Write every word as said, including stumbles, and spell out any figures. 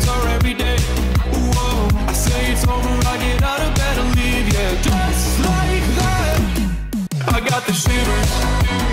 it's our everyday. Whoa, I say it's over, I get out of bed and leave, yeah, just like that. I got the shivers.